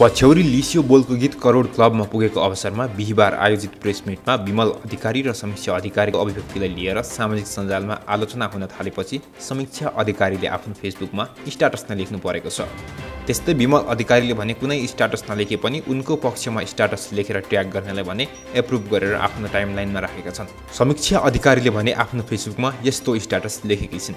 पछ्यौरी लिस्यो बोलको गीत करोड क्लबमा पुगेको अवसरमा बिहीबार आयोजित प्रेस मिटमा बिमल अधिकारी र समीक्षा अधिकारीको अभिव्यक्तिलाई लिएर सामाजिक सञ्जालमा आलोचना हुन थालेपछि समीक्षा अधिकारीले आफ्नो फेसबुकमा स्ट्याटस नलेख्नु परेको छ। त्यस्तै बिमल अधिकारीले भने कुनै स्ट्याटस नलेखे पनि उनको पक्षमा स्ट्याटस लेखेर ट्याग गर्नेलाई भने एप्रुभ गरेर आफ्नो टाइमलाइनमा राखेका छन्। समीक्षा अधिकारीले भने आफ्नो फेसबुकमा यस्तो स्ट्याटस लेखेकी छिन्,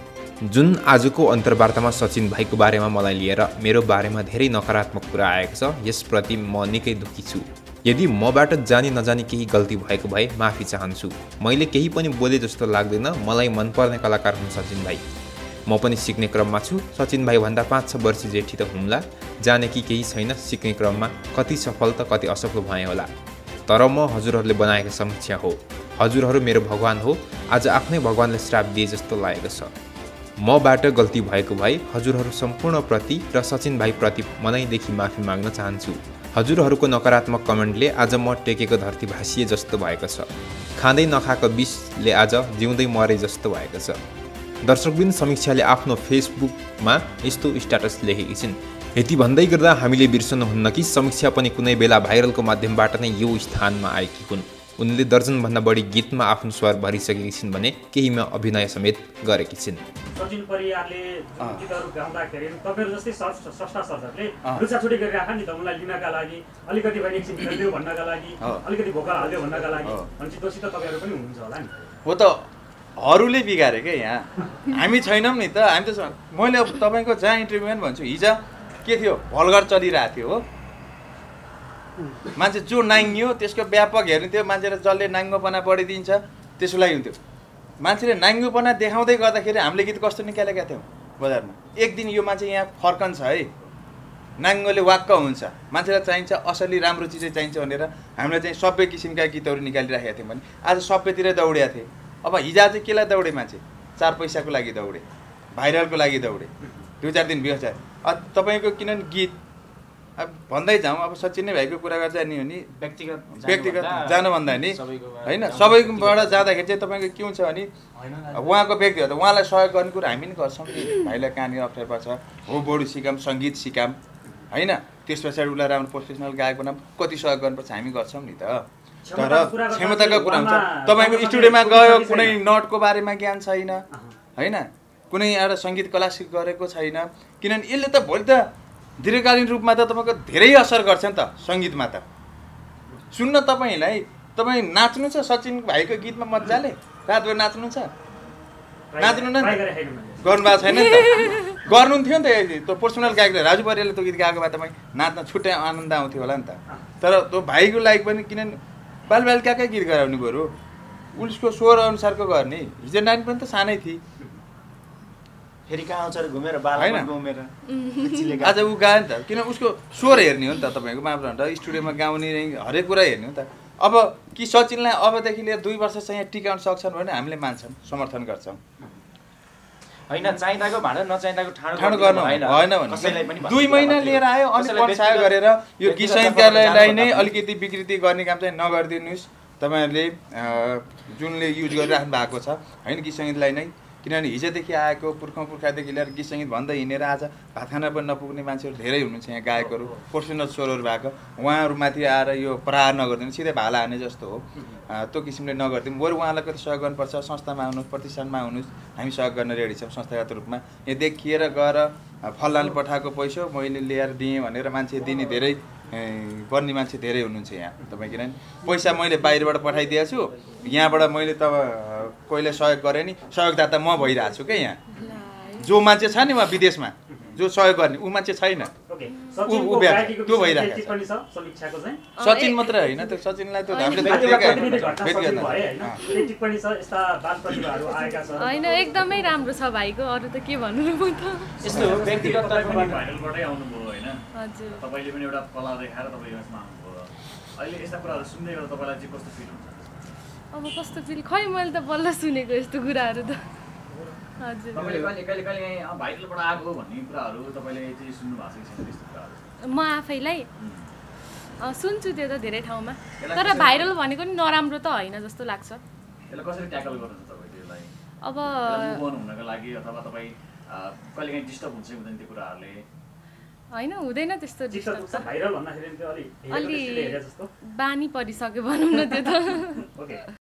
जुन आजको अन्तर्वार्तामा सचिन भाइको बारेमा मलाई लिएर मेरो बारेमा धेरै नकारात्मक कुरा आएको छ, यसप्रति म निकै दुखी छु। यदि मबाट जानी नजानी केही गल्ती भएको भए माफी चाहन्छु। मैले केही पनि बोले जस्तो लाग्दैन। मलाई मनपर्ने कलाकार हुन् सचिन भाइ, म पनि सिक्ने क्रममा छु। सचिन भाइ भन्दा 5-6 वर्ष जेठी त हुम्ला, जाने कि केही छैन। सिक्ने क्रममा कति सफल त कति असफल भए होला, तर म हजुरहरूले बनाएको समीक्षा हो। हजुरहरू मेरो भगवान हो। आज आफ्नै भगवानले श्राप दिए जस्तो लागेको छ। मबाट गल्ती भएको भए हजुरहरू सम्पूर्णप्रति र सचिन भाइप्रति मनैदेखि माफी माग्न चाहन्छु। हजुरहरूको नकारात्मक कमेन्टले आज म टेकेको धरती भासिए जस्तो भएको छ। खाँदै नखाएको विषले आज जिउँदै मरे जस्तो भएको छ। दर्शकबिन समीक्षाले आफ्नो फेसबुकमा यस्तो स्ट्याटस लेखेकी छिन्। यति भन्दै गर्दा हामीले बिर्सनुहुन्न कि समीक्षा पनि कुनै बेला भाइरलको माध्यमबाट नै यो स्थानमा आएकी हुन्। उनले दर्जनभन्दा बढी गीतमा आफ्नो स्वर भरिसकेकी छिन् भने केहीमा अभिनय समेत गरेकी छिन्। सचिन परियारले गीतहरू गाउँदाखेरि तपाईहरु जस्तै सस्ता सरहरूले रुचा छुटी गरिराखा नि, तमलाई लिनका लागि अलिकति भए एकछिन खेल्दियो भन्नका लागि, अलिकति भोकल हाल्दियो भन्नका लागि, अनि दोषी त तपाईहरु पनि हुनुहुन्छ होला नि। हो त अरूले बिगारे के, यहाँ हामी छैनौं नि त। हामी त मैले तपाईको जहाँ इन्टरभ्युमा भन्छु, हिजो के थियो, भल्गर चलिरहेको थियो हो, मान्छे जो नाङ्गियो त्यसको व्यापक हेर्ने थियो। मान्छेले जसले नाङ्गोपना बढिदिन्छ त्यसको लागि हुन्थ्यो। मान्छेले नाङ्गोपना देखाउँदै गर्दाखेरि हामीले गीत कस्तो निकालेका थियौँ बजारमा। एक दिन यो मान्छे यहाँ फर्कन्छ है, नाङ्गोले वाक्क हुन्छ। मान्छेलाई चाहिन्छ असली राम्रो चिजै चाहिन्छ भनेर हामीले चाहिँ सबै किसिमका गीतहरू निकालिराखेका थियौँ भने आज सबैतिर दौडेका थिए। अब हिजो चाहिँ केलाई दौडे मान्छे? 4 पैसाको लागि दौडे, भाइरलको लागि दौडे, 2-4 दिन बिहोस। तपाईँको किनभने गीत अब भन्दै जाऊँ, अब सचिन नै भाइको कुरा गर्दा नि हो नि, व्यक्तिगत जानुभन्दा नि होइन, सबैबाट जाँदाखेरि चाहिँ तपाईँको के हुन्छ भने उहाँको व्यक्तिगत उहाँलाई सहयोग गर्ने कुरा हामी नि गर्छौँ कि भाइलाई कहाँनिर अप्ठ्यारो पर्छ हो, बडु सिकाम सङ्गीत सिकाम होइन, त्यस पछाडि उसलाई राम्रो प्रोफेसनल गायक बनाऊ, कति सहयोग गर्नुपर्छ हामी गर्छौँ नि त। तर क्षमताको कुरा हुन्छ। तपाईँको स्टुडियोमा गयो, कुनै नटको बारेमा ज्ञान छैन होइन, कुनै एउटा सङ्गीत क्लास गरेको छैन, किनभने यसले त भोलि त दीर्घकालीन रूपमा त तपाईँको धेरै असर गर्छ नि त। सङ्गीतमा त सुन्न तपाईँलाई, तपाईँ नाच्नु छ सचिन भाइको गीतमा मजाले रातभर नाच्नु छ, नाच्नु न गर्नुभएको छैन नि त, गर्नुहुन्थ्यो नि त। त्यो पर्सनल गायकले राजु परियारले त्यो गीत गाएको भए तपाईँ नाच्न छुट्टै आनन्द आउँथ्यो होला नि त। तर त्यो भाइको लागि पनि किनभने बालबालिकाकै गीत गराउने बरु उसको स्वर अनुसारको गर्ने। हिजो नानी पनि त सानै थिए, फेरि कहाँ आउँछ घुमेर बालमा घुमेर आज ऊ गायो नि त, किन उसको स्वर हेर्ने हो नि त। तपाईँको मापदण्ड स्टुडियोमा गाउने हरेक कुरा हेर्ने हो नि त। अब कि सचिनलाई अबदेखि लिएर 2 वर्ष चाहिँ टिकाउन सक्छन् भने हामीले मान्छन्, समर्थन गर्छौँ होइन। चाहिँदाको भाँडा नचाहिँदाको ठाडो गर्नु होइन भने 2 महिना लिएर आयो, अनि पछायो गरेर यो गीत साहित्यलाई नै अलिकति विकृति गर्ने काम चाहिँ नगरिदिनुहोस्। तपाईँहरूले जुनले युज गरिराख्नु भएको छ होइन गीत सङ्गीतलाई नै, किनभने हिजोदेखि आएको पुर्खादेखि लिएर गीत सङ्गीत भन्दै हिँडेर आज भात खान पनि नपुग्ने मान्छेहरू धेरै हुनुहुन्छ यहाँ, गायकहरू प्रोफेसनल स्वरहरू भएको। उहाँहरूमाथि आएर यो प्रहार नगरिदिनु, सिधै भाला हाने जस्तो हो, त्यो किसिमले नगरिदिउँ बरु। उहाँलाई कति सहयोग गर्नुपर्छ, संस्थामा आउनुहोस्, प्रतिष्ठानमा आउनुहोस्, हामी सहयोग गर्न रेडी छौँ संस्थागत रूपमा। यहाँ देखिएर गएर फलानले पठाएको पैसा मैले ल्याएर दिएँ भनेर मान्छे दिने धेरै गर्ने मान्छे धेरै हुनुहुन्छ यहाँ। तपाईँ किनभने पैसा मैले बाहिरबाट पठाइदिएको छु, यहाँबाट मैले त कोहीले सहयोग गरेँ नि, सहयोगदाता म भइरहेको छु क्या। यहाँ जो मान्छे छ नि उहाँ विदेशमा जो सहयोग गर्ने ऊ मान्छे छैन, त्यो भइरहेको छ। सचिन मात्रै होइन, त्यो सचिनलाई त्यो होइन, एकदमै राम्रो छ भाइको। अरू त के भन्नु त, तपाईले पनि एउटा कला देखाएर तपाईँ यसमा आउनुभयो। अहिले यस्ता कुराहरु सुन्दै गर्दा तपाईलाई चाहिँ कस्तो फिल हुन्छ? अब कस्तो फिल, खै मैले त बल्ल सुनेको यस्तो कुराहरु त। हजुर, तपाईले कहिले भाइरलबाट आएको भन्ने कुराहरु तपाईले चाहिँ सुन्नु भएको छ कि यस्तो कुराहरु? म आफैलाई सुन्छु त्यो त धेरै ठाउँमा, तर भाइरल भनेको नि नराम्रो त होइन जस्तो लाग्छ। त्यसलाई कसरी ट्याकल गर्नुहुन्छ तपाईले? त्यसलाई अब मुभ अन हुनको लागि अथवा तपाई कहिले काहीँ डिस्टर्ब हुन्छ हुँदैन त्यो कुराहरुले? हैन हुँदैन त्यस्तो डिस्टन्स भाइरल भन्दाखेरि पनि अलि बानी परिसक्यो भनौं न त्यो त। ओके।